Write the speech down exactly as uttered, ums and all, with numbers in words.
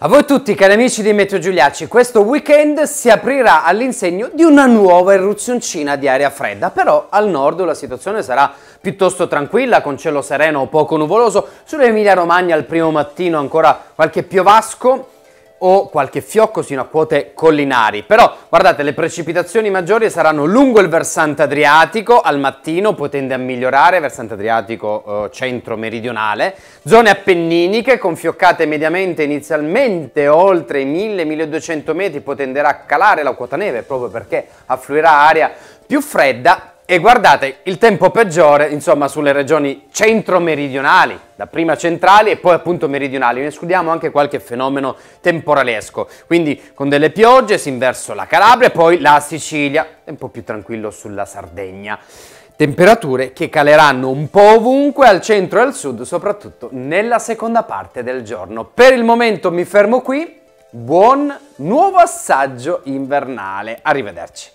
A voi tutti cari amici di Meteo Giuliacci, questo weekend si aprirà all'insegno di una nuova irruzioncina di aria fredda, però al nord la situazione sarà piuttosto tranquilla, con cielo sereno o poco nuvoloso, sull'Emilia Romagna al primo mattino ancora qualche piovasco o qualche fiocco sino a quote collinari, però guardate le precipitazioni maggiori saranno lungo il versante adriatico al mattino, poi tende a migliorare, versante adriatico eh, centro-meridionale, zone appenniniche con fioccate mediamente inizialmente oltre i mille milleduecento metri, poi tenderà a calare la quota neve proprio perché affluirà aria più fredda. E guardate, il tempo peggiore, insomma, sulle regioni centro-meridionali, dapprima centrali e poi appunto meridionali, ne escludiamo anche qualche fenomeno temporalesco, quindi con delle piogge sin verso la Calabria e poi la Sicilia, tempo più tranquillo sulla Sardegna. Temperature che caleranno un po' ovunque, al centro e al sud, soprattutto nella seconda parte del giorno. Per il momento mi fermo qui, buon nuovo assaggio invernale, arrivederci.